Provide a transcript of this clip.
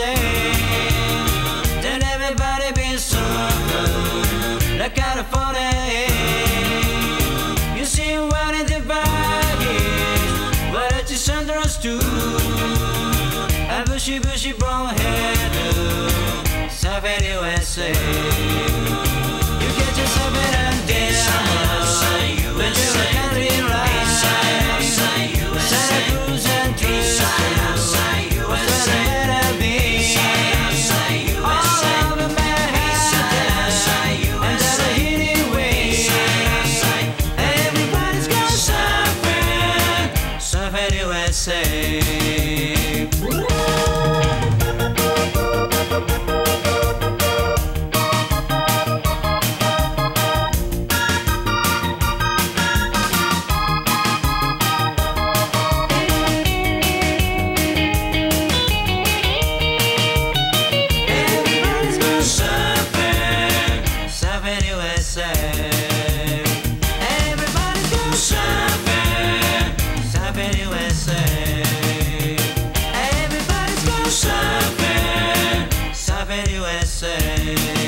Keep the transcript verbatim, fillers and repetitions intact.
same. Then everybody be so good, like California. You see what in the bag is, but it's just understood. A bushy, bushy brown hairdo, Southern U S A. You get yourself in and dinner, but you can't rely. Santa Cruz and Tucson. Everybody's gonna surfing, surfing U S A.